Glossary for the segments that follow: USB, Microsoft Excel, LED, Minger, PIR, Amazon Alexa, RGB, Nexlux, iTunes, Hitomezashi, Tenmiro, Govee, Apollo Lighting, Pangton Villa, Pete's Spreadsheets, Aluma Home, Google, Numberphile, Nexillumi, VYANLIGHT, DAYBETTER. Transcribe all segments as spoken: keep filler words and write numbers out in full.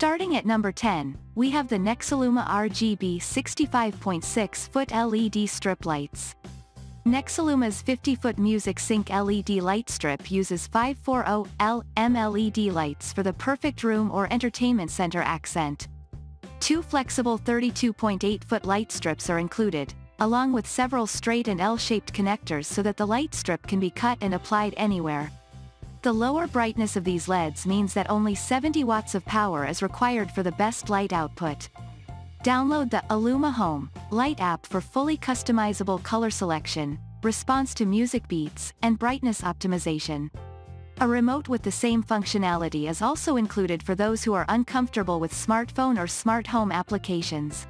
Starting at number ten, we have the Nexillumi R G B sixty-five point six foot L E D strip lights. Nexillumi's fifty foot Music Sync L E D light strip uses five forty lumen L E D lights for the perfect room or entertainment center accent. Two flexible thirty-two point eight foot light strips are included, along with several straight and L-shaped connectors so that the light strip can be cut and applied anywhere. The lower brightness of these L E Ds means that only seventy watts of power is required for the best light output. Download the Aluma Home Light app for fully customizable color selection, response to music beats, and brightness optimization. A remote with the same functionality is also included for those who are uncomfortable with smartphone or smart home applications.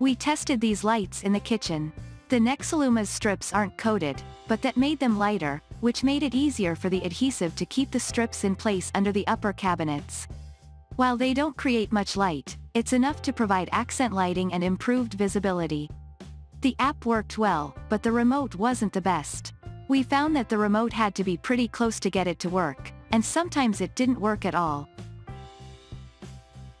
We tested these lights in the kitchen. The Nexillumi's strips aren't coated, but that made them lighter, which made it easier for the adhesive to keep the strips in place under the upper cabinets. While they don't create much light, it's enough to provide accent lighting and improved visibility. The app worked well, but the remote wasn't the best. We found that the remote had to be pretty close to get it to work, and sometimes it didn't work at all.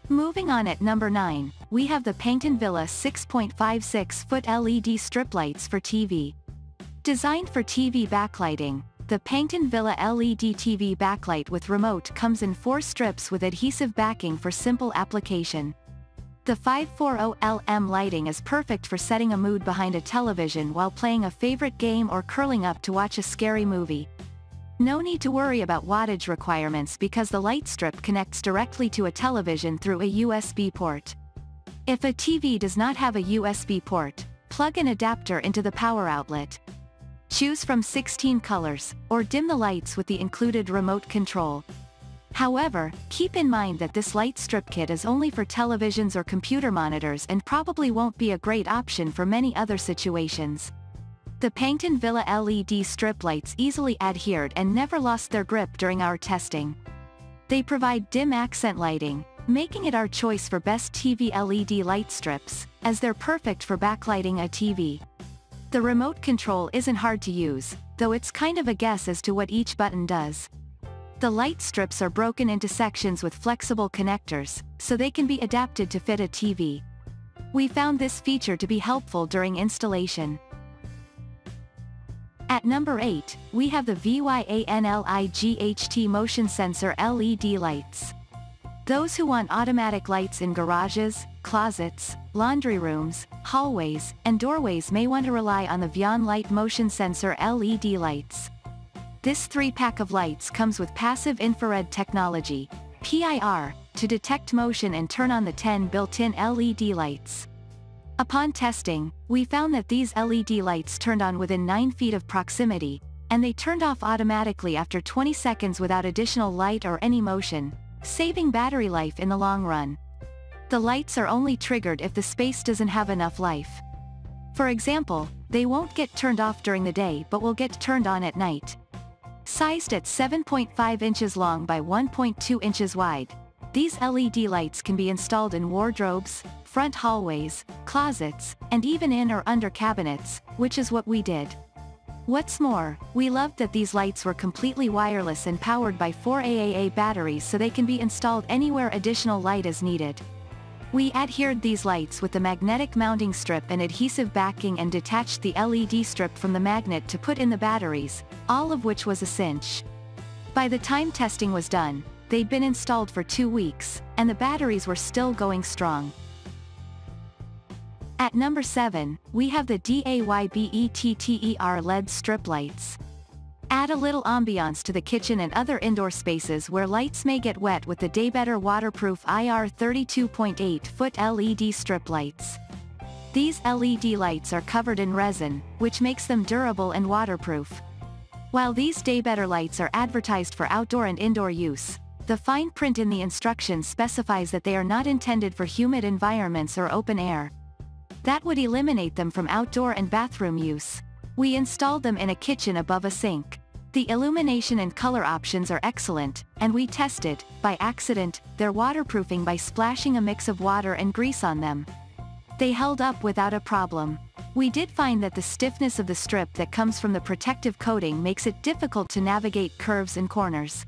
Moving on, at number nine, we have the Pangton Villa six point five six foot L E D strip lights for T V. Designed for T V backlighting, the Pangton Villa L E D T V backlight with remote comes in four strips with adhesive backing for simple application. The five forty lumen lighting is perfect for setting a mood behind a television while playing a favorite game or curling up to watch a scary movie. No need to worry about wattage requirements because the light strip connects directly to a television through a U S B port. If a T V does not have a U S B port, plug an adapter into the power outlet. Choose from sixteen colors, or dim the lights with the included remote control. However, keep in mind that this light strip kit is only for televisions or computer monitors and probably won't be a great option for many other situations. The Pangton Villa L E D strip lights easily adhered and never lost their grip during our testing. They provide dim accent lighting, making it our choice for best T V L E D light strips, as they're perfect for backlighting a T V. The remote control isn't hard to use, though it's kind of a guess as to what each button does. The light strips are broken into sections with flexible connectors, so they can be adapted to fit a T V. We found this feature to be helpful during installation. At number eight, we have the VYANLIGHT motion sensor L E D lights. Those who want automatic lights in garages, closets, laundry rooms, hallways, and doorways may want to rely on the VYANLIGHT motion sensor L E D lights. This three-pack of lights comes with passive infrared technology, P I R, to detect motion and turn on the ten built-in L E D lights. Upon testing, we found that these L E D lights turned on within nine feet of proximity, and they turned off automatically after twenty seconds without additional light or any motion, saving battery life in the long run. The lights are only triggered if the space doesn't have enough life. For example, they won't get turned off during the day but will get turned on at night. Sized at seven point five inches long by one point two inches wide, these L E D lights can be installed in wardrobes, front hallways, closets, and even in or under cabinets, which is what we did. What's more, we loved that these lights were completely wireless and powered by four A A A batteries, so they can be installed anywhere additional light is needed. We adhered these lights with the magnetic mounting strip and adhesive backing and detached the L E D strip from the magnet to put in the batteries, all of which was a cinch. By the time testing was done, they'd been installed for two weeks, and the batteries were still going strong. At number seven, we have the DAYBETTER L E D strip lights. Add a little ambiance to the kitchen and other indoor spaces where lights may get wet with the DAYBETTER waterproof I R thirty-two point eight foot L E D strip lights. These L E D lights are covered in resin, which makes them durable and waterproof. While these DAYBETTER lights are advertised for outdoor and indoor use, the fine print in the instructions specifies that they are not intended for humid environments or open air. That would eliminate them from outdoor and bathroom use. We installed them in a kitchen above a sink. The illumination and color options are excellent, and we tested, by accident, their waterproofing by splashing a mix of water and grease on them. They held up without a problem. We did find that the stiffness of the strip that comes from the protective coating makes it difficult to navigate curves and corners.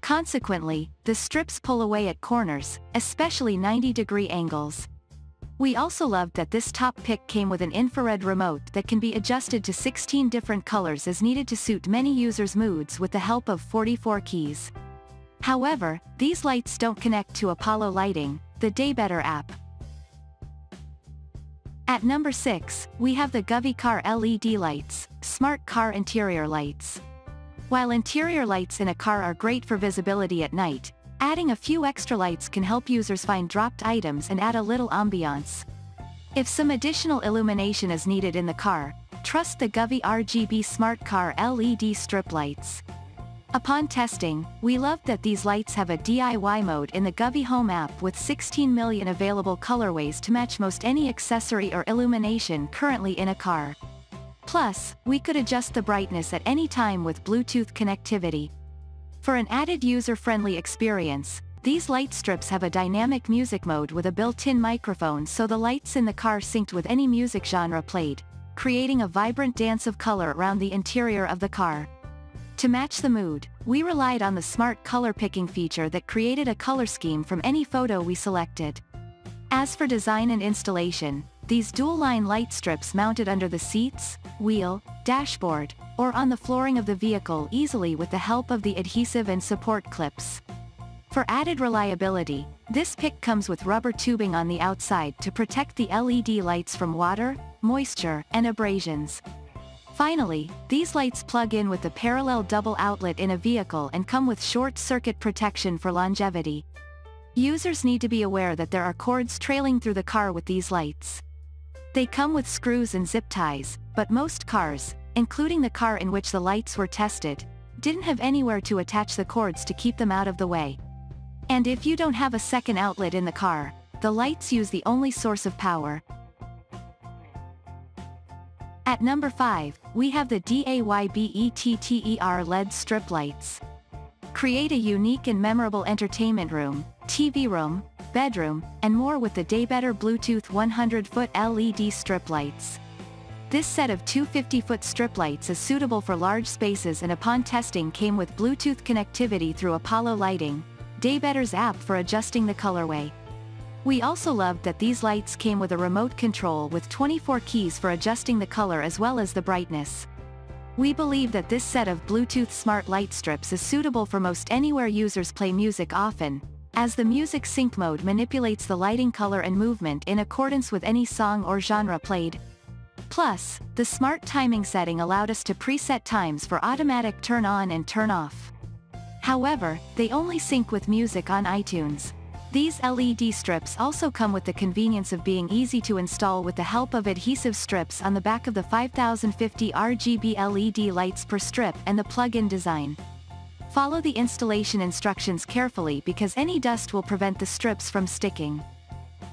Consequently, the strips pull away at corners, especially ninety degree angles. We also loved that this top pick came with an infrared remote that can be adjusted to sixteen different colors as needed to suit many users' moods with the help of forty-four keys. However, these lights don't connect to Apollo Lighting, the DAYBETTER app. At number six, we have the Govee Car L E D Lights, Smart Car Interior Lights. While interior lights in a car are great for visibility at night, adding a few extra lights can help users find dropped items and add a little ambiance. If some additional illumination is needed in the car, trust the Govee R G B Smart Car L E D Strip Lights. Upon testing, we loved that these lights have a D I Y mode in the Govee Home app with sixteen million available colorways to match most any accessory or illumination currently in a car. Plus, we could adjust the brightness at any time with Bluetooth connectivity. For an added user-friendly experience, these light strips have a dynamic music mode with a built-in microphone, so the lights in the car synced with any music genre played, creating a vibrant dance of color around the interior of the car. To match the mood, we relied on the smart color picking feature that created a color scheme from any photo we selected. As for design and installation, these dual-line light strips mounted under the seats, wheel, dashboard, or on the flooring of the vehicle easily with the help of the adhesive and support clips. For added reliability, this pick comes with rubber tubing on the outside to protect the L E D lights from water, moisture, and abrasions. Finally, these lights plug in with the parallel double outlet in a vehicle and come with short-circuit protection for longevity. Users need to be aware that there are cords trailing through the car with these lights. They come with screws and zip ties, but most cars, including the car in which the lights were tested, didn't have anywhere to attach the cords to keep them out of the way. And if you don't have a second outlet in the car, the lights use the only source of power. At number five, we have the DAYBETTER L E D Strip Lights. Create a unique and memorable entertainment room, T V room, bedroom, and more with the DAYBETTER Bluetooth one hundred foot L E D Strip Lights. This set of two fifty foot strip lights is suitable for large spaces, and upon testing came with Bluetooth connectivity through Apollo Lighting, DAYBETTER's app for adjusting the colorway. We also loved that these lights came with a remote control with twenty-four keys for adjusting the color as well as the brightness. We believe that this set of Bluetooth smart light strips is suitable for most anywhere users play music often, as the music sync mode manipulates the lighting color and movement in accordance with any song or genre played. Plus, the smart timing setting allowed us to preset times for automatic turn on and turn off. However, they only sync with music on iTunes. These L E D strips also come with the convenience of being easy to install with the help of adhesive strips on the back of the five thousand fifty R G B L E D lights per strip and the plug-in design. Follow the installation instructions carefully because any dust will prevent the strips from sticking.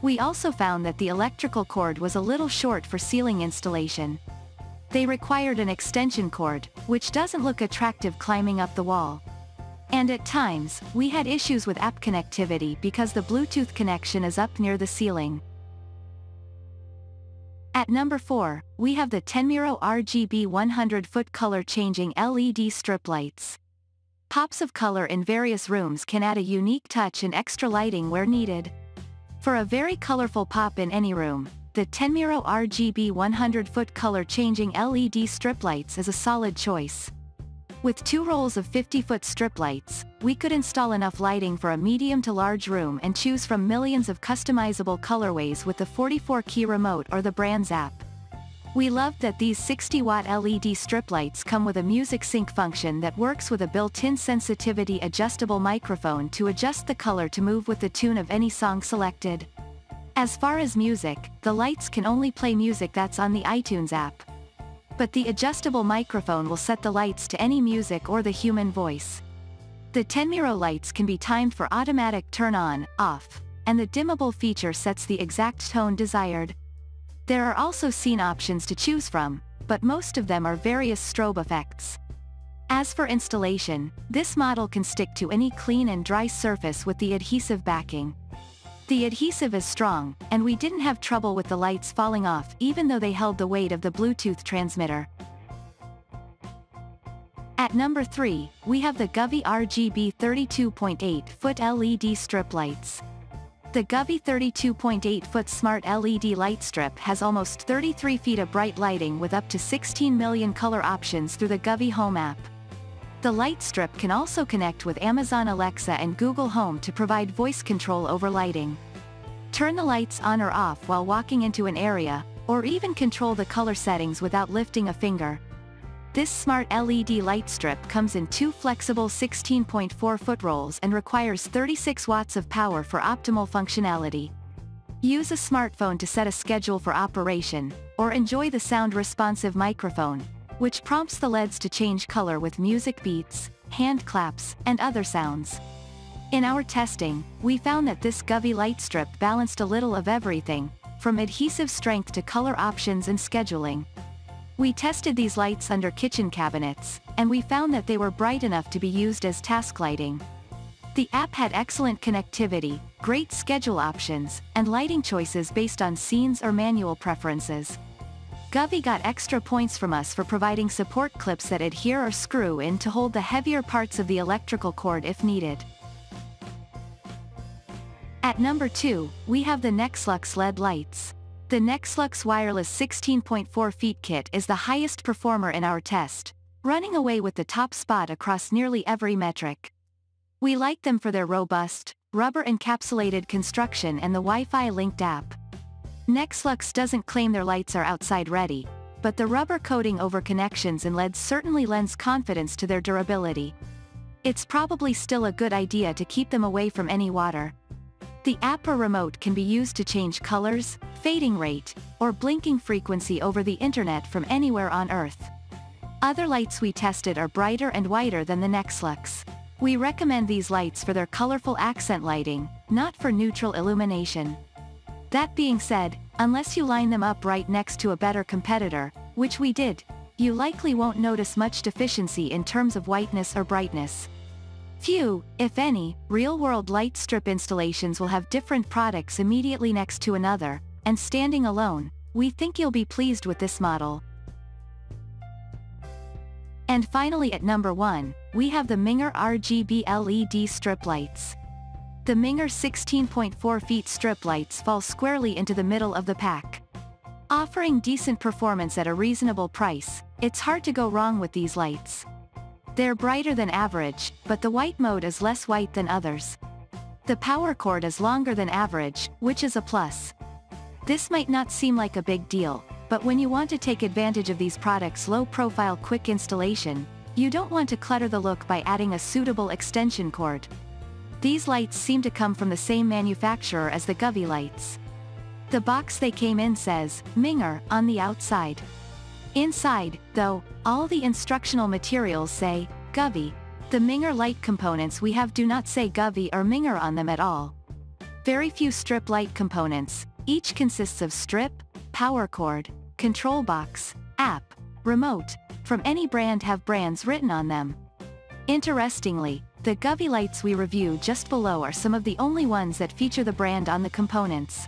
We also found that the electrical cord was a little short for ceiling installation. They required an extension cord, which doesn't look attractive climbing up the wall. And at times, we had issues with app connectivity because the Bluetooth connection is up near the ceiling. At number four, we have the Tenmiro R G B one hundred foot color changing L E D strip lights. Pops of color in various rooms can add a unique touch and extra lighting where needed. For a very colorful pop in any room, the Tenmiro R G B one hundred foot color changing L E D strip lights is a solid choice. With two rolls of fifty foot strip lights, we could install enough lighting for a medium to large room and choose from millions of customizable colorways with the forty-four key remote or the brand's app. We loved that these sixty watt L E D strip lights come with a music sync function that works with a built-in sensitivity adjustable microphone to adjust the color to move with the tune of any song selected. As far as music, the lights can only play music that's on the iTunes app. But the adjustable microphone will set the lights to any music or the human voice. The Tenmiro lights can be timed for automatic turn on, off, and the dimmable feature sets the exact tone desired. There are also scene options to choose from, but most of them are various strobe effects. As for installation, this model can stick to any clean and dry surface with the adhesive backing. The adhesive is strong, and we didn't have trouble with the lights falling off even though they held the weight of the Bluetooth transmitter. At number three, we have the Govee R G B thirty-two point eight foot L E D strip lights. The Govee thirty-two point eight foot smart L E D light strip has almost thirty-three feet of bright lighting with up to sixteen million color options through the Govee Home app. The light strip can also connect with Amazon Alexa and Google Home to provide voice control over lighting. Turn the lights on or off while walking into an area, or even control the color settings without lifting a finger. This smart L E D light strip comes in two flexible sixteen point four foot rolls and requires thirty-six watts of power for optimal functionality. Use a smartphone to set a schedule for operation, or enjoy the sound-responsive microphone, which prompts the L E Ds to change color with music beats, hand claps, and other sounds. In our testing, we found that this Govee light strip balanced a little of everything, from adhesive strength to color options and scheduling. We tested these lights under kitchen cabinets, and we found that they were bright enough to be used as task lighting. The app had excellent connectivity, great schedule options, and lighting choices based on scenes or manual preferences. Govee got extra points from us for providing support clips that adhere or screw in to hold the heavier parts of the electrical cord if needed. At number two, we have the Nexlux L E D lights. The Nexlux wireless sixteen point four feet kit is the highest performer in our test, running away with the top spot across nearly every metric. We like them for their robust, rubber-encapsulated construction and the Wi-Fi linked app. Nexlux doesn't claim their lights are outside ready, but the rubber coating over connections and L E Ds certainly lends confidence to their durability. It's probably still a good idea to keep them away from any water. The app or remote can be used to change colors, fading rate, or blinking frequency over the internet from anywhere on Earth. Other lights we tested are brighter and wider than the Nexlux. We recommend these lights for their colorful accent lighting, not for neutral illumination. That being said, unless you line them up right next to a better competitor, which we did, you likely won't notice much deficiency in terms of whiteness or brightness. Few, if any, real-world light strip installations will have different products immediately next to another, and standing alone, we think you'll be pleased with this model. And finally at number one, we have the Minger R G B L E D strip lights. The Minger sixteen point four feet strip lights fall squarely into the middle of the pack. Offering decent performance at a reasonable price, it's hard to go wrong with these lights. They're brighter than average, but the white mode is less white than others. The power cord is longer than average, which is a plus. This might not seem like a big deal, but when you want to take advantage of these products' low-profile quick installation, you don't want to clutter the look by adding a suitable extension cord. These lights seem to come from the same manufacturer as the Govee lights. The box they came in says, Minger, on the outside. Inside, though, all the instructional materials say, Govee. The Minger light components we have do not say Govee or Minger on them at all. Very few strip light components, each consists of strip, power cord, control box, app, remote, from any brand have brands written on them. Interestingly, the Govee lights we review just below are some of the only ones that feature the brand on the components.